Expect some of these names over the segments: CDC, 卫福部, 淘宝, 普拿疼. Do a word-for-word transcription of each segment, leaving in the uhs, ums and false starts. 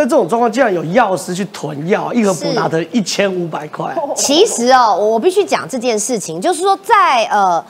那这种状况，竟然有药师去囤药，一盒普拿疼一千五百块。其实哦，我必须讲这件事情，就是说在呃。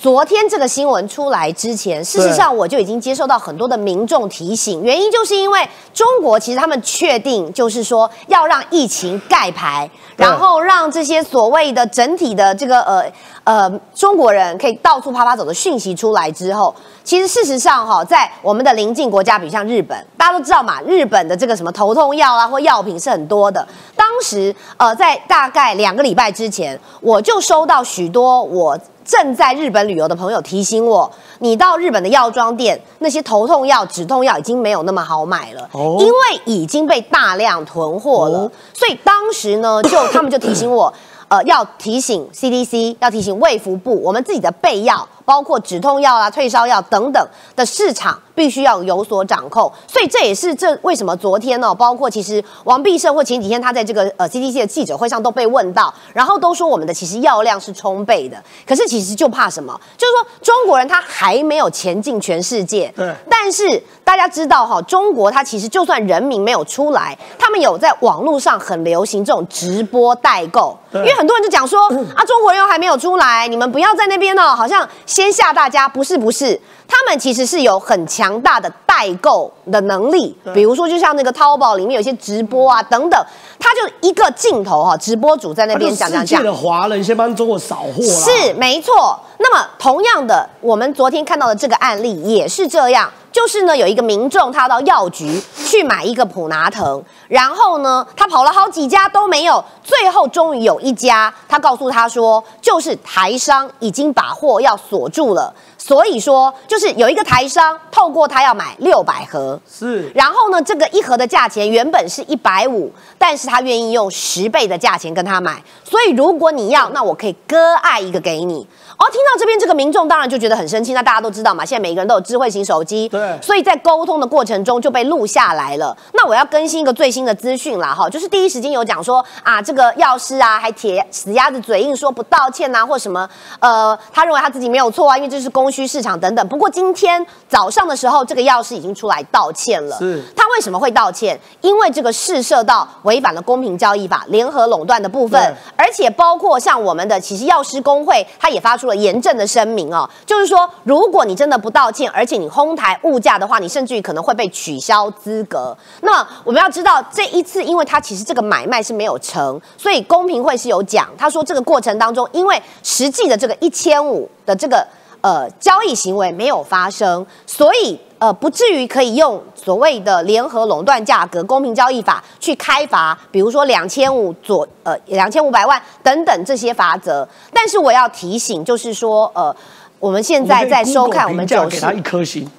昨天这个新闻出来之前，事实上我就已经接受到很多的民众提醒，原因就是因为中国其实他们确定就是说要让疫情盖牌，然后让这些所谓的整体的这个呃呃中国人可以到处啪啪走的讯息出来之后，其实事实上哈、哦，在我们的邻近国家，比如像日本，大家都知道嘛，日本的这个什么头痛药啊或药品是很多的。当时呃在大概两个礼拜之前，我就收到许多我。 正在日本旅游的朋友提醒我，你到日本的药妆店，那些头痛药、止痛药已经没有那么好买了，哦、因为已经被大量囤货了。哦、所以当时呢，就他们就提醒我，呃，要提醒 C D C， 要提醒卫福部，我们自己的备药，包括止痛药啊、退烧药等等的市场必须要有所掌控。所以这也是这为什么昨天呢、哦，包括其实王必胜或前几天他在这个呃 C D C 的记者会上都被问到，然后都说我们的其实药量是充沛的，可是其实 其实就怕什么？就是说，中国人他还没有前进全世界。对。但是大家知道哈，中国他其实就算人民没有出来，他们有在网络上很流行这种直播代购。对。因为很多人就讲说啊，中国人又还没有出来，你们不要在那边哦，好像先吓大家。不是不是，他们其实是有很强大的代购的能力。比如说，就像那个淘宝里面有些直播啊等等，他就一个镜头哈、哦，直播主在那边讲讲讲。世界的华人先帮中国扫货啦。是，没错。 错，那么同样的，我们昨天看到的这个案例也是这样，就是呢，有一个民众他到药局去买一个普拿疼，然后呢，他跑了好几家都没有，最后终于有一家，他告诉他说，就是台商已经把货要锁住了，所以说就是有一个台商透过他要买六百盒，是，然后呢，这个一盒的价钱原本是一百五，但是他愿意用十倍的价钱跟他买，所以如果你要，那我可以割爱一个给你。 哦，听到这边这个民众当然就觉得很生气。那大家都知道嘛，现在每个人都有智慧型手机，对，所以在沟通的过程中就被录下来了。那我要更新一个最新的资讯啦，哈，就是第一时间有讲说啊，这个药师啊还铁死鸭子嘴硬说不道歉啊，或什么，呃，他认为他自己没有错啊，因为这是供需市场等等。不过今天早上的时候，这个药师已经出来道歉了。是，他为什么会道歉？因为这个事涉到违反了公平交易法、联合垄断的部分，而且包括像我们的其实药师工会，他也发出。 严正的声明哦，就是说，如果你真的不道歉，而且你哄抬物价的话，你甚至于可能会被取消资格。那么我们要知道，这一次，因为他其实这个买卖是没有成，所以公平会是有讲，他说这个过程当中，因为实际的这个一千五的这个呃交易行为没有发生，所以。 呃，不至于可以用所谓的联合垄断价格公平交易法去开罚，比如说两千五左呃两千五百万等等这些罚则。但是我要提醒，就是说，呃，我们现在在收看我们九十，给他一颗星。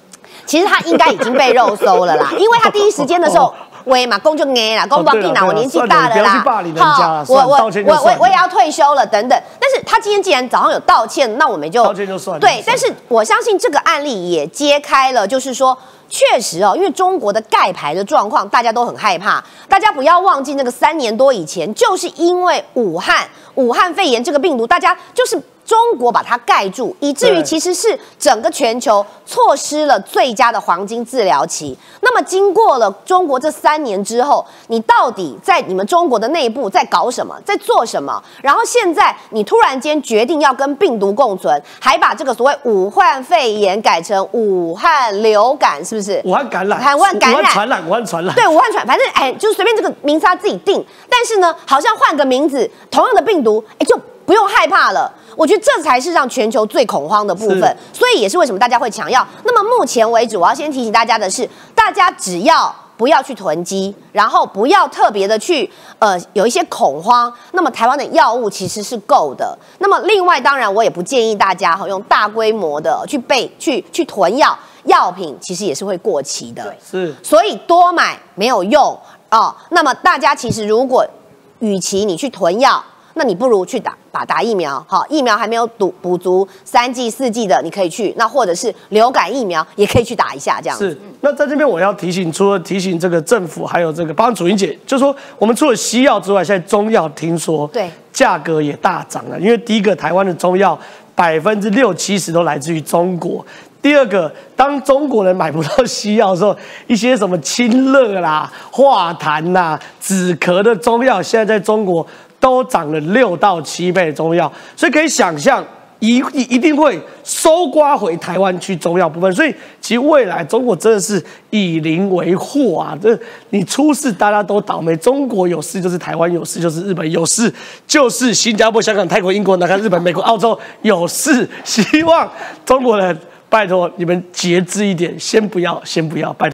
其实他应该已经被肉搜了啦，因为他第一时间的时候。 喂嘛，公就挨啦，公不要紧啦，我年纪大了啦，好，我我我我也要退休了等等。但是他今天既然早上有道歉，那我们就道歉就算了。对，但是我相信这个案例也揭开了，就是说。 确实哦，因为中国的盖牌的状况，大家都很害怕。大家不要忘记，那个三年多以前，就是因为武汉武汉肺炎这个病毒，大家就是中国把它盖住，以至于其实是整个全球错失了最佳的黄金治疗期。那么经过了中国这三年之后，你到底在你们中国的内部在搞什么，在做什么？然后现在你突然间决定要跟病毒共存，还把这个所谓武汉肺炎改成武汉流感，是不是？ 是武汉感染，武汉感染，武汉传染，武汉传染，对，武汉传，反正哎，就是随便这个名字他自己定。但是呢，好像换个名字，同样的病毒，哎，就不用害怕了。我觉得这才是让全球最恐慌的部分，所以也是为什么大家会抢药。那么目前为止，我要先提醒大家的是，大家只要。 不要去囤积，然后不要特别的去呃有一些恐慌。那么台湾的药物其实是够的。那么另外，当然我也不建议大家哈用大规模的去备去去囤药，药品其实也是会过期的。是，所以多买没有用哦。那么大家其实如果与其你去囤药，那你不如去打把打疫苗哈、哦，疫苗还没有补补足三剂四剂的，你可以去那或者是流感疫苗也可以去打一下这样子。 那在这边我要提醒，除了提醒这个政府，还有这个帮主英姐，就是说我们除了西药之外，现在中药听说对价格也大涨了，因为第一个台湾的中药百分之六七十都来自于中国，第二个，当中国人买不到西药的时候，一些什么清热啦、化痰啦、止咳的中药，现在在中国都涨了六到七倍的中药，所以可以想象，一一定会收刮回台湾去中药部分。所以，其实未来中国真的是以邻为祸啊！这你出事，大家都倒霉。中国有事就是台湾有事，就是日本有事，就是新加坡、香港、泰国、英国、南韩、日本、美国、澳洲有事。希望中国人。拜托你们节制一点，先不要，先不要，拜托。